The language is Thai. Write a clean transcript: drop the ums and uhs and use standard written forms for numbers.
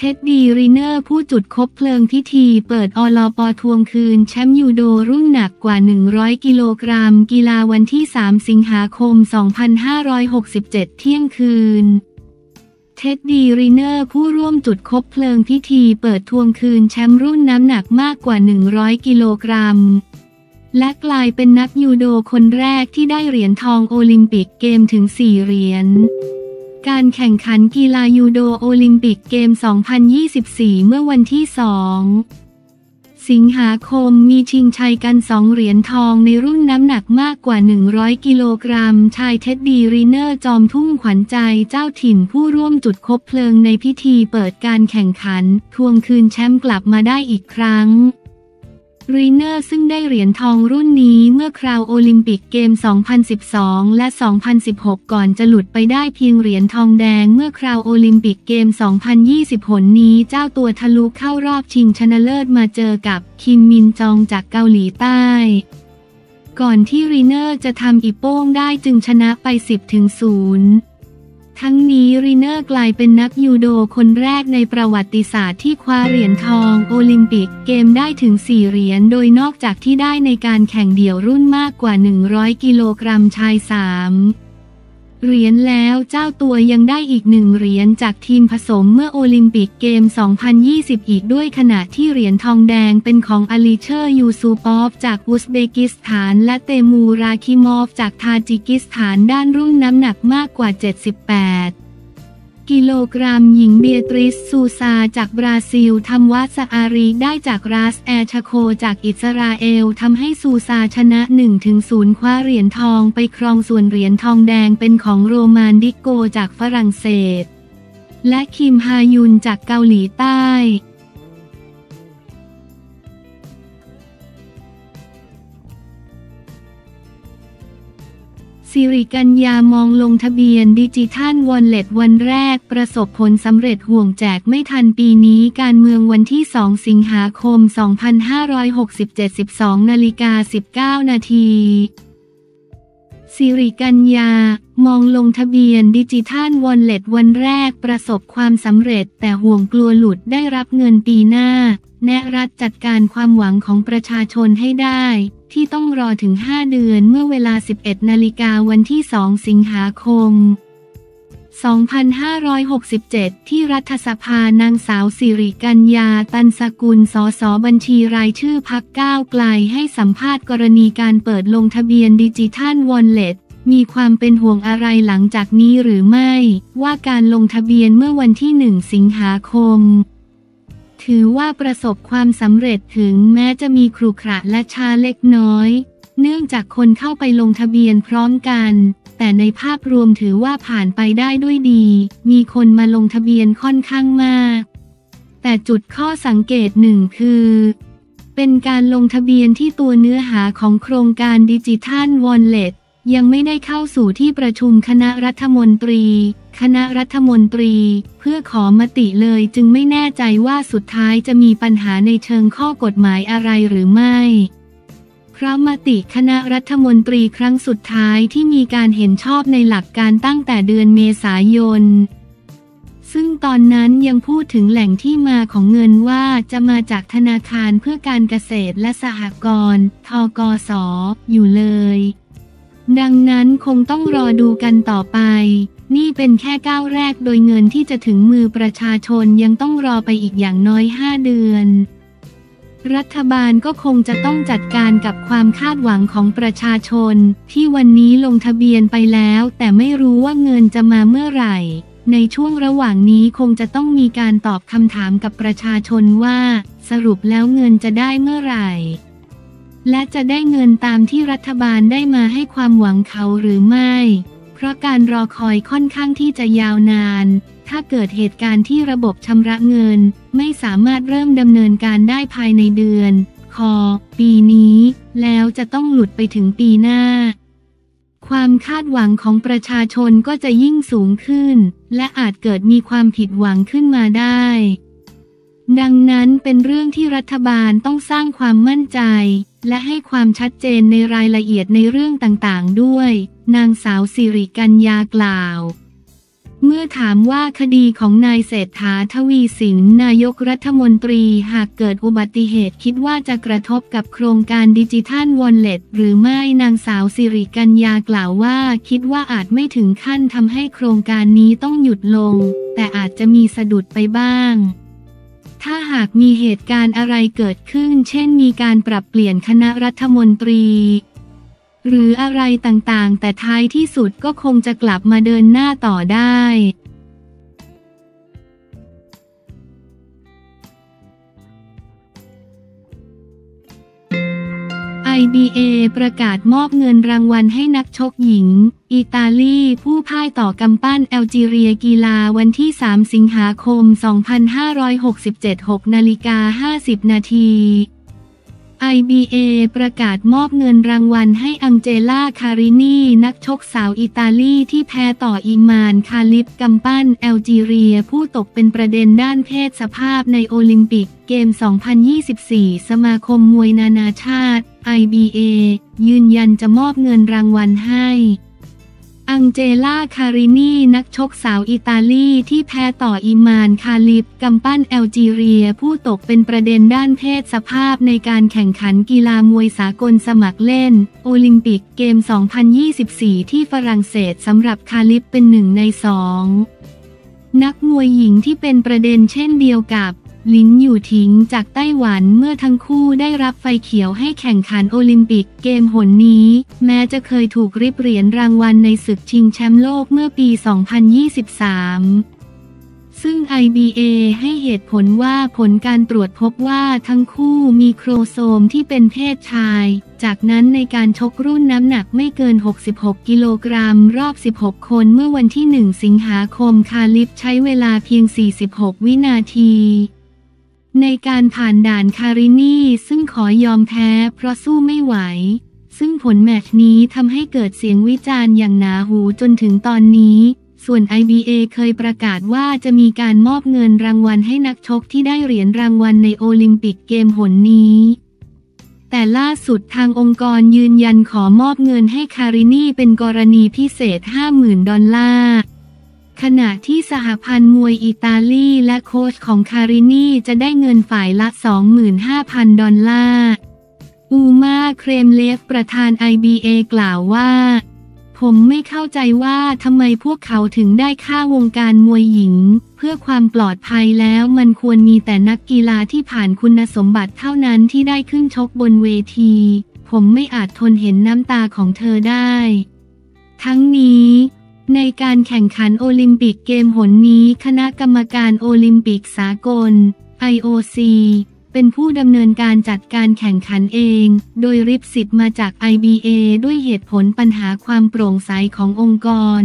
เท็ดดี้ รีนเนอร์ผู้จุดคบเพลิงพิธีเปิดอลป.ทวงคืนแชมป์ยูโดรุ่นหนักกว่า100กิโลกรัมกีฬาวันที่3สิงหาคม2567 เที่ยงคืนเท็ดดี้ รีนเนอร์ผู้ร่วมจุดคบเพลิงพิธีเปิดทวงคืนแชมป์รุ่นน้ำหนักมากกว่า100กิโลกรัมและกลายเป็นนักยูโดคนแรกที่ได้เหรียญทองโอลิมปิกเกมถึง4เหรียญการแข่งขันกีฬายูโดโอลิมปิกเกม 2024 เมื่อวันที่2 สิงหาคมมีชิงชัยกัน2เหรียญทองในรุ่นน้ำหนักมากกว่า100กิโลกรัมชายเท็ดดี้ รีนเนอร์จอมทุ่งขวัญใจเจ้าถิ่นผู้ร่วมจุดคบเพลิงในพิธีเปิดการแข่งขันทวงคืนแชมป์กลับมาได้อีกครั้งรีนเนอร์ซึ่งได้เหรียญทองรุ่นนี้เมื่อคราวโอลิมปิกเกม 2012 และ 2016 ก่อนจะหลุดไปได้เพียงเหรียญทองแดงเมื่อคราวโอลิมปิกเกม 2020 หนนี้เจ้าตัวทะลุเข้ารอบชิงชนะเลิศมาเจอกับคิมมินจองจากเกาหลีใต้ก่อนที่รีนเนอร์จะทำอีโป้งได้จึงชนะไป 10-0ทั้งนี้รีนเนอร์กลายเป็นนักยูโดคนแรกในประวัติศาสตร์ที่คว้าเหรียญทองโอลิมปิกเกมได้ถึง4เหรียญโดยนอกจากที่ได้ในการแข่งเดี่ยวรุ่นมากกว่า100กิโลกรัมชาย3เหรียญแล้วเจ้าตัวยังได้อีก1เหรียญจากทีมผสมเมื่อโอลิมปิกเกม 2020 อีกด้วยขณะที่เหรียญทองแดงเป็นของอาลีเชอร์ยูซูปอฟจากอุซเบกิสถานและเตมูราคิมอฟจากทาจิกิสถานด้านรุ่นน้ำหนักมากกว่า78กิโลกรัมหญิงเบียตริส ซูซาจากบราซิลทำวัสอารีได้จากราสแอชโคจากอิสราเอลทำให้ซูซาชนะ 1-0 คว้าเหรียญทองไปครองส่วนเหรียญทองแดงเป็นของโรมานดิโกจากฝรั่งเศสและคิมฮายุนจากเกาหลีใต้สิริกัญญามองลงทะเบียนดิจิทัลวอลเล็ตวันแรกประสบผลสำเร็จห่วงแจกไม่ทันปีนี้การเมืองวันที่2สิงหาคม2567 12:19 นาทีสิริกัญญามองลงทะเบียนดิจิทัลวอลเล็ตวันแรกประสบความสำเร็จแต่ห่วงกลัวหลุดได้รับเงินปีหน้าแนะรัฐจัดการความหวังของประชาชนให้ได้ที่ต้องรอถึง5เดือนเมื่อเวลา 11 นาฬิกาวันที่2สิงหาคม2567 ที่รัฐสภานางสาวสิริกัญญาตันสกุลสสบัญชีรายชื่อพรรคก้าวไกลให้สัมภาษณ์กรณีการเปิดลงทะเบียนดิจิทัลวอลเล็ตมีความเป็นห่วงอะไรหลังจากนี้หรือไม่ว่าการลงทะเบียนเมื่อวันที่1สิงหาคมถือว่าประสบความสำเร็จถึงแม้จะมีขรุขระและช้าเล็กน้อยเนื่องจากคนเข้าไปลงทะเบียนพร้อมกันแต่ในภาพรวมถือว่าผ่านไปได้ด้วยดีมีคนมาลงทะเบียนค่อนข้างมากแต่จุดข้อสังเกตหนึ่งคือเป็นการลงทะเบียนที่ตัวเนื้อหาของโครงการดิจิทัลวอลเล็ตยังไม่ได้เข้าสู่ที่ประชุมคณะรัฐมนตรีเพื่อขอมติเลยจึงไม่แน่ใจว่าสุดท้ายจะมีปัญหาในเชิงข้อกฎหมายอะไรหรือไม่เพราะมติคณะรัฐมนตรีครั้งสุดท้ายที่มีการเห็นชอบในหลักการตั้งแต่เดือนเมษายนซึ่งตอนนั้นยังพูดถึงแหล่งที่มาของเงินว่าจะมาจากธนาคารเพื่อการเกษตรและสหกรณ์ ธกส.อยู่เลยดังนั้นคงต้องรอดูกันต่อไปนี่เป็นแค่ก้าวแรกโดยเงินที่จะถึงมือประชาชนยังต้องรอไปอีกอย่างน้อย5เดือนรัฐบาลก็คงจะต้องจัดการกับความคาดหวังของประชาชนที่วันนี้ลงทะเบียนไปแล้วแต่ไม่รู้ว่าเงินจะมาเมื่อไหร่ในช่วงระหว่างนี้คงจะต้องมีการตอบคำถามกับประชาชนว่าสรุปแล้วเงินจะได้เมื่อไหร่และจะได้เงินตามที่รัฐบาลได้มาให้ความหวังเขาหรือไม่เพราะการรอคอยค่อนข้างที่จะยาวนานถ้าเกิดเหตุการณ์ที่ระบบชำระเงินไม่สามารถเริ่มดำเนินการได้ภายในเดือนปีนี้แล้วจะต้องหลุดไปถึงปีหน้าความคาดหวังของประชาชนก็จะยิ่งสูงขึ้นและอาจเกิดมีความผิดหวังขึ้นมาได้ดังนั้นเป็นเรื่องที่รัฐบาลต้องสร้างความมั่นใจและให้ความชัดเจนในรายละเอียดในเรื่องต่างๆด้วยนางสาวสิริกัญญากล่าว เมื่อถามว่าคดีของนายเศรษฐาทวีสินนายกรัฐมนตรีหากเกิดอุบัติเหตุคิดว่าจะกระทบกับโครงการดิจิทัลวอลเล็ตหรือไม่นางสาวสิริกัญญากล่าวว่าคิดว่าอาจไม่ถึงขั้นทำให้โครงการนี้ต้องหยุดลงแต่อาจจะมีสะดุดไปบ้างถ้าหากมีเหตุการณ์อะไรเกิดขึ้นเช่นมีการปรับเปลี่ยนคณะรัฐมนตรีหรืออะไรต่างๆแต่ท้ายที่สุดก็คงจะกลับมาเดินหน้าต่อได้IBA ประกาศมอบเงินรางวัลให้นักชกหญิงอิตาลีผู้พ่ายต่อกำปั้นแอลจีเรียกีฬาวันที่3 สิงหาคม 2567 6:50 น.IBA ประกาศมอบเงินรางวัลให้อังเจล่า คารินีนักชกสาวอิตาลีที่แพ้ต่ออิมาน คาลิฟกำปั้นแอลจีเรียผู้ตกเป็นประเด็นด้านเพศสภาพในโอลิมปิกเกม 2024 สมาคมมวยนานาชาติ IBA ยืนยันจะมอบเงินรางวัลให้อังเจล่า คารินีนักชกสาวอิตาลีที่แพ้ต่ออิมาน คาลิฟกำปั้นแอลจีเรียผู้ตกเป็นประเด็นด้านเพศสภาพในการแข่งขันกีฬามวยสากลสมัครเล่นโอลิมปิกเกม 2024 ที่ฝรั่งเศสสำหรับคาลิฟเป็น1 ใน 2นักมวยหญิงที่เป็นประเด็นเช่นเดียวกับหลินหยู่ถิงจากไต้หวันเมื่อทั้งคู่ได้รับไฟเขียวให้แข่งขันโอลิมปิกเกมหนนี้แม้จะเคยถูกริบเหรียญรางวัลในศึกชิงแชมป์โลกเมื่อปี 2023 ซึ่ง IBA ให้เหตุผลว่าผลการตรวจพบว่าทั้งคู่มีโครโซมที่เป็นเพศชายจากนั้นในการชกรุ่นน้ำหนักไม่เกิน66 กิโลกรัมรอบ16 คนเมื่อวันที่1 สิงหาคมคาลิฟใช้เวลาเพียง46 วินาทีในการผ่านด่านคารินีซึ่งขอยอมแพ้เพราะสู้ไม่ไหวซึ่งผลแมตช์นี้ทำให้เกิดเสียงวิจารณ์อย่างหนาหูจนถึงตอนนี้ส่วน IBA เคยประกาศว่าจะมีการมอบเงินรางวัลให้นักชกที่ได้เหรียญรางวัลในโอลิมปิกเกมหนนี้แต่ล่าสุดทางองค์กรยืนยันขอมอบเงินให้คารินีเป็นกรณีพิเศษ $50,000ขณะที่สหพันธ์มวยอิตาลีและโค้ชของคารินีจะได้เงินฝ่ายละ 25,000 ดอลลาร์อูมาเครมเลฟประธาน IBA กล่าวว่าผมไม่เข้าใจว่าทำไมพวกเขาถึงได้ฆ่าวงการมวยหญิงเพื่อความปลอดภัยแล้วมันควรมีแต่นักกีฬาที่ผ่านคุณสมบัติเท่านั้นที่ได้ขึ้นชกบนเวทีผมไม่อาจทนเห็นน้ำตาของเธอได้ทั้งนี้ในการแข่งขันโอลิมปิกเกมหนนี้คณะกรรมการโอลิมปิกสากล IOC เป็นผู้ดำเนินการจัดการแข่งขันเองโดยริบสิทธิ์มาจาก IBA ด้วยเหตุผลปัญหาความโปร่งใสขององค์กร